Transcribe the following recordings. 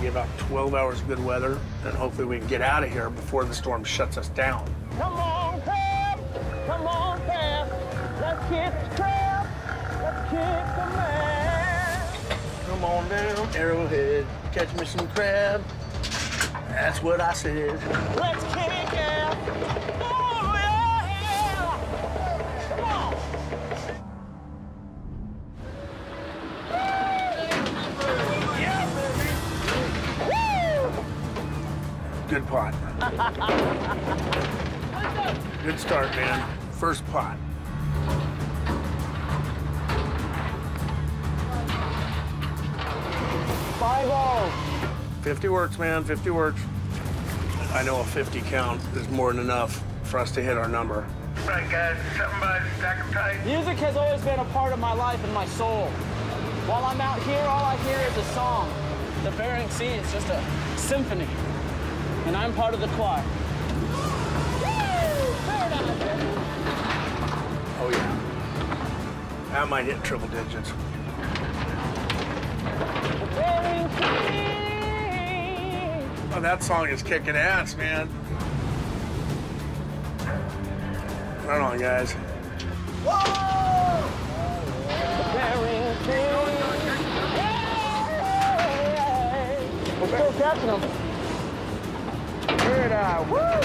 going to get about 12 hours of good weather, and hopefully we can get out of here before the storm shuts us down. Come on, Pam, let's get the trap, let's get the man. Come on down, Arrowhead, catch me some crab. That's what I said. Let's kick out. Oh, yeah. Come on. Yeah, baby. Woo! Good pot. Good start, man. First pot. Five-oh. 50 works, man, 50 works. I know a 50 count is more than enough for us to hit our number. Right, guys, something about stack 'em tight. Music has always been a part of my life and my soul. While I'm out here, all I hear is a song. The Bering Sea is just a symphony, and I'm part of the choir. Woo! Paradise, baby. Oh, yeah. I might hit triple digits. The Bering Sea. Oh, that song is kicking ass, man. Right on, guys. Whoa! We're still catching them. Good eye. Woo!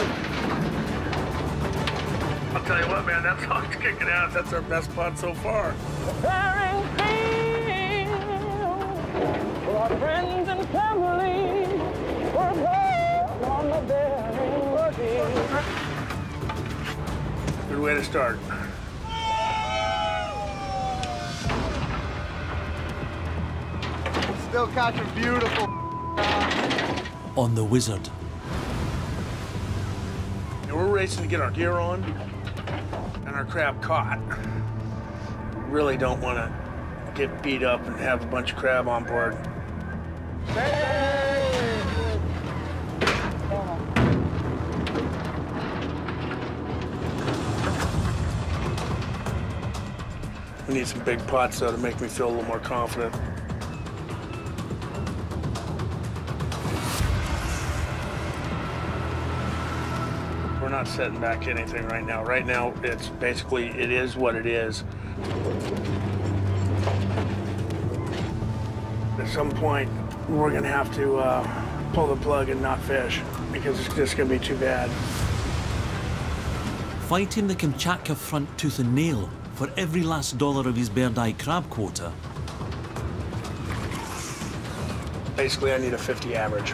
I'll tell you what, man, that song's kicking ass. That's our best putt so far. The Bering Sea, for our friends and family. Good way to start. Still catching beautiful on the Wizard. And we're racing to get our gear on and our crab caught. Really don't want to get beat up and have a bunch of crab on board. Hey! I need some big pots, though, to make me feel a little more confident. We're not setting back anything right now. Right now, it's basically, it is what it is. At some point, we're going to have to pull the plug and not fish, because it's just going to be too bad. Fighting the Kamchatka front tooth and nail for every last dollar of his Bairdi crab quota. Basically, I need a 50 average.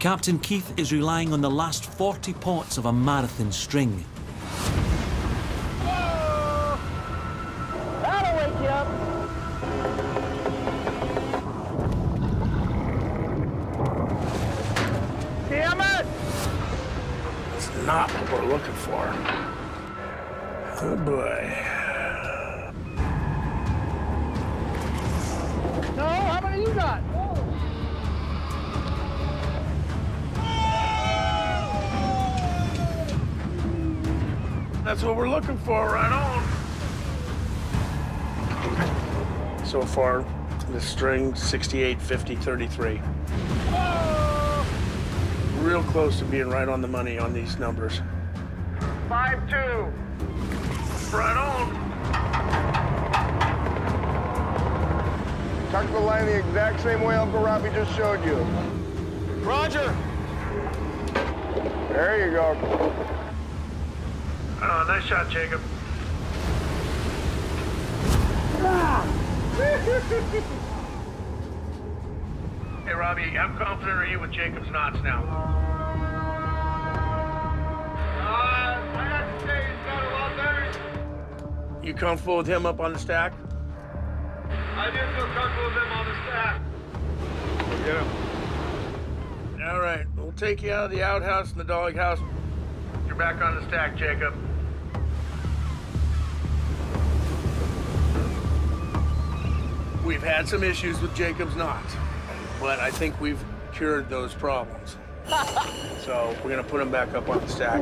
Captain Keith is relying on the last 40 pots of a marathon string. Whoa! That'll wake you up. Damn it! That's not what we're looking for. Oh, boy. No, how many you got? Oh. That's what we're looking for, right on. So far, the string, 68, 50, 33. Oh. Real close to being right on the money on these numbers. 5-2. Right on. Tuck the line the exact same way Uncle Robbie just showed you. Roger. There you go. Nice shot, Jacob. Hey, Robbie, how confident are you with Jacob's knots now? You comfortable with him up on the stack? I do feel comfortable with him on the stack. We'll get him. All right, we'll take you out of the outhouse and the doghouse. You're back on the stack, Jacob. We've had some issues with Jacob's knots, but I think we've cured those problems. So we're gonna put him back up on the stack.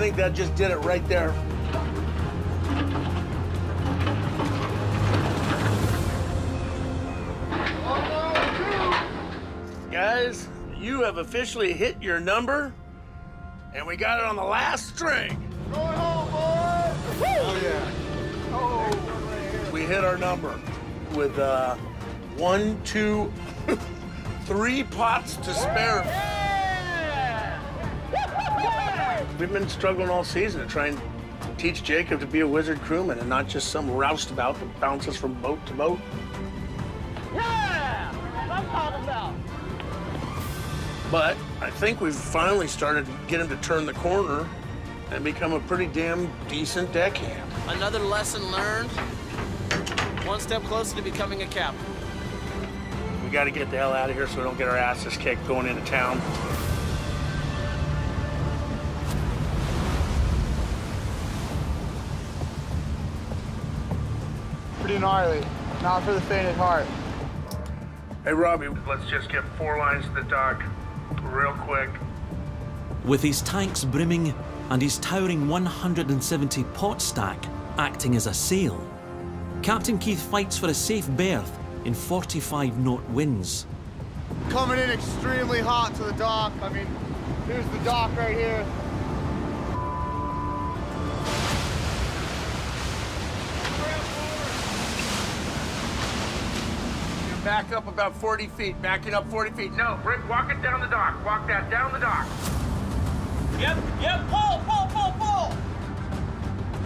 think that just did it right there. Guys, you have officially hit your number, and we got it on the last string. Going home, boys! Oh, yeah. Oh. We hit our number with 1, 2, 3 pots to spare. Yeah. We've been struggling all season to try and teach Jacob to be a wizard crewman and not just some roustabout that bounces from boat to boat. Yeah! That's what I'm talking about. But I think we've finally started to get him to turn the corner and become a pretty damn decent deckhand. Another lesson learned. One step closer to becoming a captain. We got to get the hell out of here so we don't get our asses kicked going into town. Pretty gnarly. Not for the faint of heart. Hey, Robbie, let's just get 4 lines to the dock. Real quick. With his tanks brimming and his towering 170 pot stack acting as a sail, Captain Keith fights for a safe berth in 45-knot winds. Coming in extremely hot to the dock. I mean, here's the dock right here. Back up about 40 feet, backing up 40 feet. No, Rick, walk it down the dock. Walk that down the dock. Yep, yep, pull, pull, pull, pull.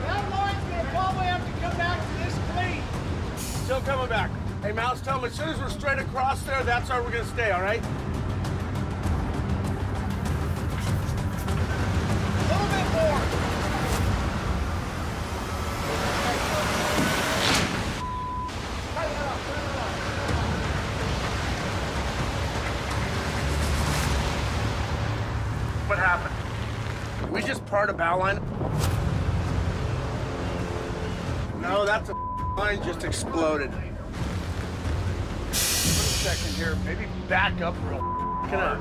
That line's gonna probably have to come back to this clean. Still coming back. Hey, Mouse, tell him as soon as we're straight across there, that's where we're gonna stay, all right? A little bit more. What happened? Did we just part a bow line? No, that's a line just exploded. Wait a second here, maybe back up real hard.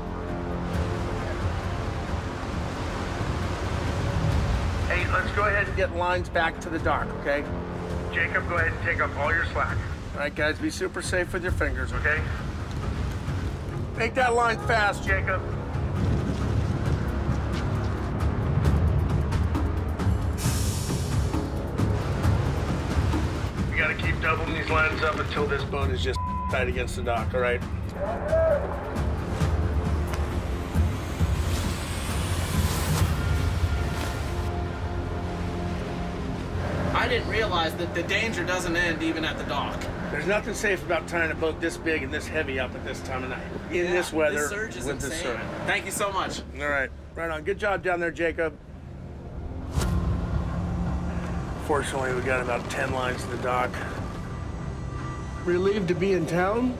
Hey, let's go ahead and get lines back to the dock, okay? Jacob, go ahead and take up all your slack. All right, guys, be super safe with your fingers, okay? Make that line fast, Jacob. Gotta keep doubling these lines up until this boat is just tight against the dock, all right? I didn't realize that the danger doesn't end even at the dock. There's nothing safe about tying a boat this big and this heavy up at this time of night. In this weather, this surge is insane. This surge. Thank you so much. All right, right on. Good job down there, Jacob. Fortunately, we got about 10 lines to the dock. Relieved to be in town,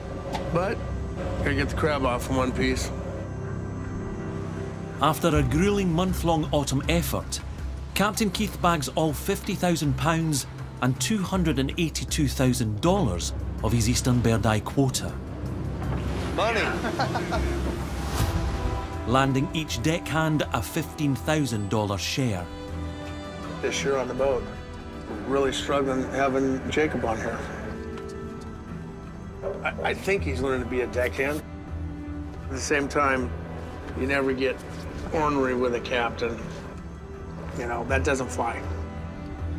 but gotta get the crab off in one piece. After a grueling month-long autumn effort, Captain Keith bags all £50,000 and $282,000 of his Eastern Bairdi quota. Money! Landing each deckhand a $15,000 share. This year on the boat. Really struggling having Jacob on here. I think he's learning to be a deckhand. At the same time, you never get ornery with a captain. You know, that doesn't fly.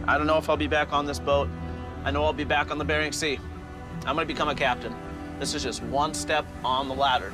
I don't know if I'll be back on this boat. I know I'll be back on the Bering Sea. I'm gonna become a captain. This is just one step on the ladder.